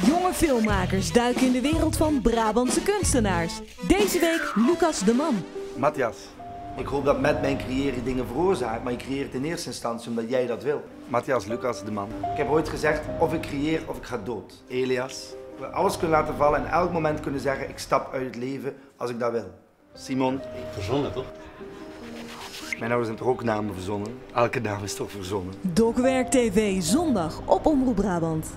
Jonge filmmakers duiken in de wereld van Brabantse kunstenaars. Deze week Lucas de Man. Matthias, ik hoop dat met mijn creëren dingen veroorzaakt, maar ik creëer het in eerste instantie omdat jij dat wil. Matthias, Lucas de Man. Ik heb ooit gezegd, of ik creëer of ik ga dood. Elias. We alles kunnen laten vallen en elk moment kunnen zeggen, ik stap uit het leven als ik dat wil. Simon. Verzonnen toch? Mijn ouders zijn toch ook namen verzonnen? Elke naam is toch verzonnen? Docwerk TV, zondag op Omroep Brabant.